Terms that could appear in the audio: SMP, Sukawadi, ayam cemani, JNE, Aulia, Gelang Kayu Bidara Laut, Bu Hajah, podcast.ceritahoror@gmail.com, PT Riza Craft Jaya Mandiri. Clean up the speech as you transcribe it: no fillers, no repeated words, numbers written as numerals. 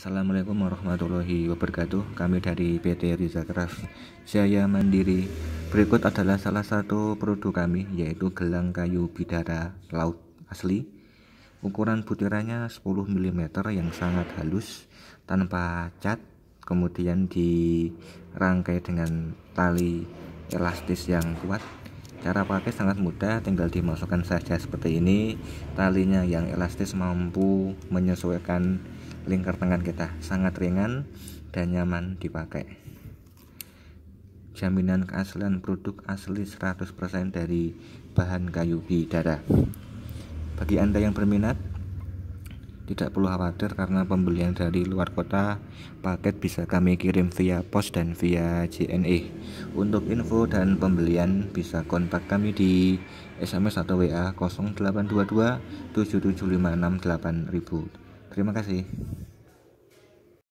Assalamualaikum warahmatullahi wabarakatuh. Kami dari PT Riza Craft Jaya Mandiri. Berikut adalah salah satu produk kami, yaitu gelang kayu bidara laut asli. Ukuran butirannya 10 mm yang sangat halus tanpa cat. Kemudian dirangkai dengan tali elastis yang kuat. Cara pakai sangat mudah, tinggal dimasukkan saja seperti ini. Talinya yang elastis mampu menyesuaikan lingkar tangan kita, sangat ringan dan nyaman dipakai. Jaminan keaslian produk asli 100% dari bahan kayu bidara. Bagi Anda yang berminat, tidak perlu khawatir karena pembelian dari luar kota, paket bisa kami kirim via pos dan via JNE. Untuk info dan pembelian bisa kontak kami di SMS atau WA 0822 77568.000. Terima kasih.